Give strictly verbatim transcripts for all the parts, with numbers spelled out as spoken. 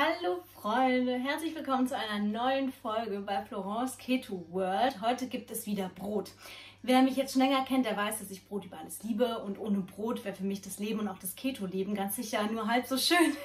Hallo Freunde, herzlich willkommen zu einer neuen Folge bei Florence Keto World. Heute gibt es wieder Brot. Wer mich jetzt schon länger kennt, der weiß, dass ich Brot über alles liebe und ohne Brot wäre für mich das Leben und auch das Keto-Leben ganz sicher nur halb so schön.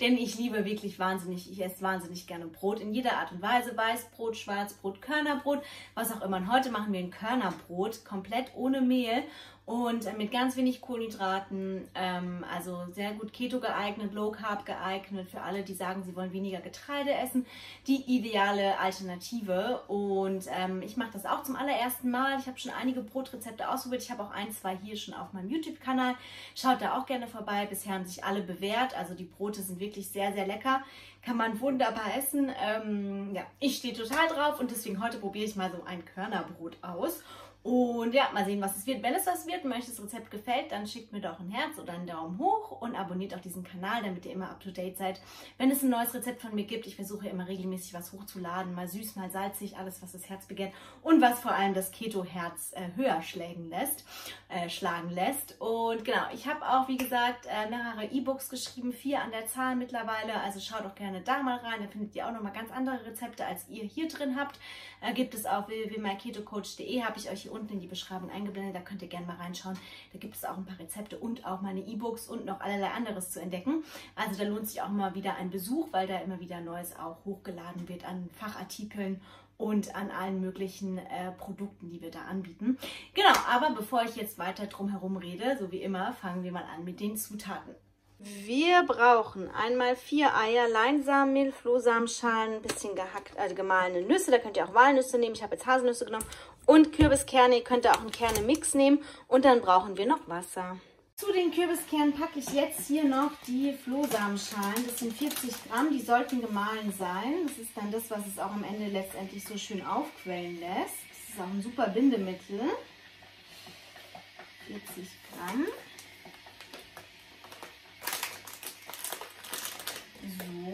Denn ich liebe wirklich wahnsinnig, ich esse wahnsinnig gerne Brot in jeder Art und Weise, Weißbrot, Schwarzbrot, Körnerbrot, was auch immer. Und heute machen wir ein Körnerbrot, komplett ohne Mehl und mit ganz wenig Kohlenhydraten, ähm, also sehr gut Keto geeignet, Low Carb geeignet, für alle, die sagen, sie wollen weniger Getreide essen, die ideale Alternative. Und ähm, ich mache das auch zum allerersten Mal. Ich habe schon einige Brotrezepte ausprobiert. Ich habe auch ein, zwei hier schon auf meinem YouTube-Kanal. Schaut da auch gerne vorbei. Bisher haben sich alle bewährt. Also die Brote sind wirklich sehr, sehr lecker. Kann man wunderbar essen. Ähm, ja, ich stehe total drauf und deswegen heute probiere ich mal so ein Körnerbrot aus. Und ja, mal sehen, was es wird. Wenn es was wird und euch das Rezept gefällt, dann schickt mir doch ein Herz oder einen Daumen hoch und abonniert auch diesen Kanal, damit ihr immer up to date seid. Wenn es ein neues Rezept von mir gibt, ich versuche immer regelmäßig was hochzuladen, mal süß, mal salzig, alles, was das Herz begehrt und was vor allem das Keto-Herz äh, höher schlagen lässt, äh, schlagen lässt. Und genau, ich habe auch, wie gesagt, äh, mehrere E-Books geschrieben, vier an der Zahl mittlerweile, also schaut auch gerne da mal rein, da findet ihr auch nochmal ganz andere Rezepte, als ihr hier drin habt. Äh, gibt es auf w w w punkt myketocoach punkt de, habe ich euch hier unten in die Beschreibung eingeblendet, da könnt ihr gerne mal reinschauen. Da gibt es auch ein paar Rezepte und auch meine E-Books und noch allerlei anderes zu entdecken. Also da lohnt sich auch mal wieder ein Besuch, weil da immer wieder Neues auch hochgeladen wird an Fachartikeln und an allen möglichen äh, Produkten, die wir da anbieten. Genau, aber bevor ich jetzt weiter drum herum rede, so wie immer, fangen wir mal an mit den Zutaten. Wir brauchen einmal vier Eier, Leinsamenmehl, Flohsamenschalen, ein bisschen gehackt, also gemahlene Nüsse. Da könnt ihr auch Walnüsse nehmen. Ich habe jetzt Haselnüsse genommen. Und Kürbiskerne. Ihr könnt auch einen Kerne-Mix nehmen. Und dann brauchen wir noch Wasser. Zu den Kürbiskernen packe ich jetzt hier noch die Flohsamenschalen. Das sind vierzig Gramm. Die sollten gemahlen sein. Das ist dann das, was es auch am Ende letztendlich so schön aufquellen lässt. Das ist auch ein super Bindemittel. vierzig Gramm.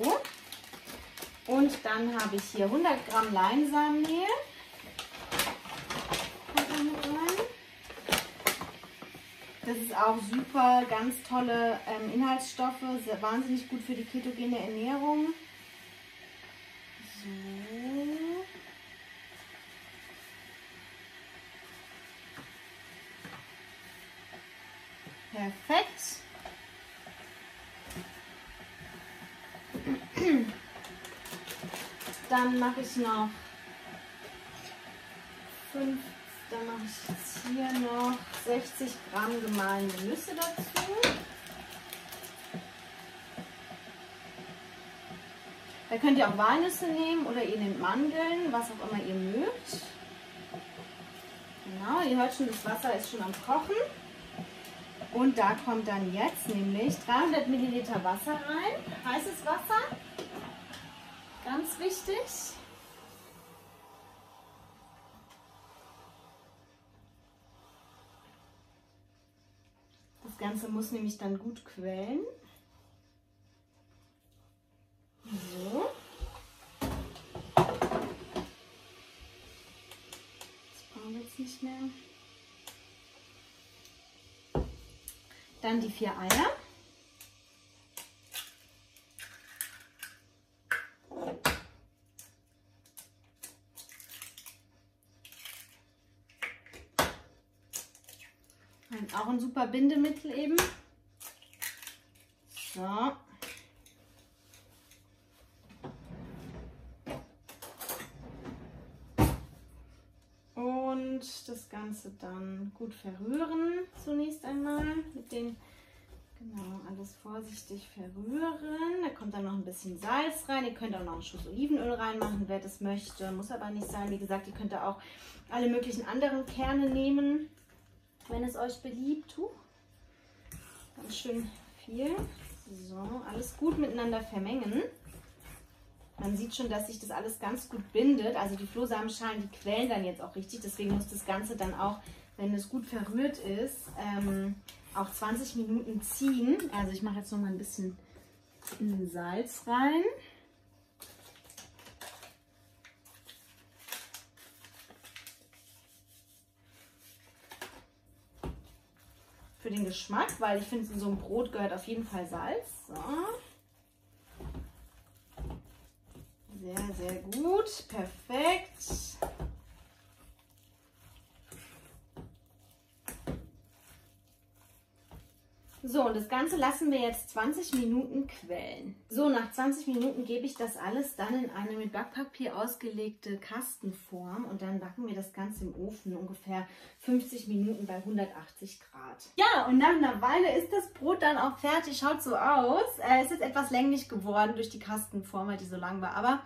So, und dann habe ich hier hundert Gramm Leinsamenmehl. Das ist auch super, ganz tolle ähm, Inhaltsstoffe, sehr, wahnsinnig gut für die ketogene Ernährung. So. Perfekt. Dann mache ich noch fünf, dann mache ich jetzt hier noch sechzig Gramm gemahlene Nüsse dazu. Da könnt ihr auch Walnüsse nehmen oder ihr nehmt Mandeln, was auch immer ihr mögt. Genau, ihr hört schon, das Wasser ist schon am Kochen. Und da kommt dann jetzt nämlich dreihundert Milliliter Wasser rein, heißes Wasser, ganz wichtig. Das Ganze muss nämlich dann gut quellen. So. Das brauchen wir jetzt nicht mehr. Dann die vier Eier. Und auch ein super Bindemittel eben. So. Das Ganze dann gut verrühren zunächst einmal mit den, genau, alles vorsichtig verrühren. Da kommt dann noch ein bisschen Salz rein. Ihr könnt auch noch einen Schuss Olivenöl reinmachen, wer das möchte. Muss aber nicht sein. Wie gesagt, ihr könnt da auch alle möglichen anderen Kerne nehmen, wenn es euch beliebt. Huh. Ganz schön viel. So, alles gut miteinander vermengen. Man sieht schon, dass sich das alles ganz gut bindet. Also die Flohsamenschalen, die quellen dann jetzt auch richtig. Deswegen muss das Ganze dann auch, wenn es gut verrührt ist, ähm, auch zwanzig Minuten ziehen. Also ich mache jetzt noch mal ein bisschen Salz rein. Für den Geschmack, weil ich finde, in so einem Brot gehört auf jeden Fall Salz. So. Sehr, sehr gut. Perfekt. So, und das Ganze lassen wir jetzt zwanzig Minuten quellen. So, nach zwanzig Minuten gebe ich das alles dann in eine mit Backpapier ausgelegte Kastenform und dann backen wir das Ganze im Ofen ungefähr fünfzig Minuten bei hundertachtzig Grad. Ja, und nach einer Weile ist das Brot dann auch fertig. Schaut so aus. Es ist jetzt etwas länglich geworden durch die Kastenform, weil die so lang war, aber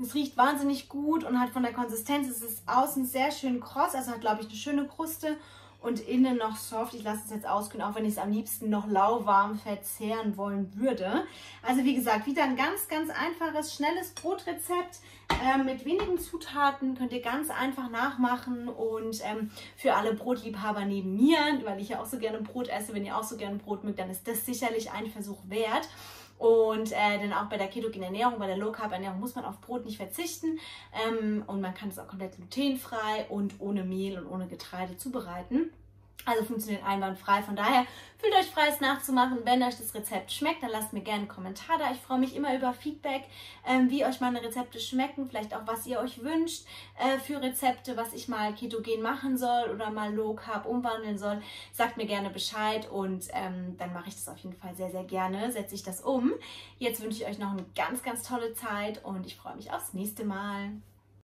es riecht wahnsinnig gut und hat von der Konsistenz, es ist außen sehr schön kross, also hat, glaube ich, eine schöne Kruste. Und innen noch soft. Ich lasse es jetzt auskühlen, auch wenn ich es am liebsten noch lauwarm verzehren wollen würde. Also wie gesagt, wieder ein ganz, ganz einfaches, schnelles Brotrezept. Ähm, mit wenigen Zutaten könnt ihr ganz einfach nachmachen. Und ähm, für alle Brotliebhaber neben mir, weil ich ja auch so gerne Brot esse, wenn ihr auch so gerne Brot mögt, dann ist das sicherlich ein Versuch wert. Und äh, denn auch bei der ketogenen Ernährung, bei der Low-Carb-Ernährung muss man auf Brot nicht verzichten. Ähm, und man kann es auch komplett glutenfrei und ohne Mehl und ohne Getreide zubereiten. Also funktioniert einwandfrei. Von daher fühlt euch frei, es nachzumachen. Wenn euch das Rezept schmeckt, dann lasst mir gerne einen Kommentar da. Ich freue mich immer über Feedback, ähm, wie euch meine Rezepte schmecken. Vielleicht auch, was ihr euch wünscht äh, für Rezepte, was ich mal ketogen machen soll oder mal Low Carb umwandeln soll. Sagt mir gerne Bescheid und ähm, dann mache ich das auf jeden Fall sehr, sehr gerne. Setze ich das um. Jetzt wünsche ich euch noch eine ganz, ganz tolle Zeit und ich freue mich aufs nächste Mal.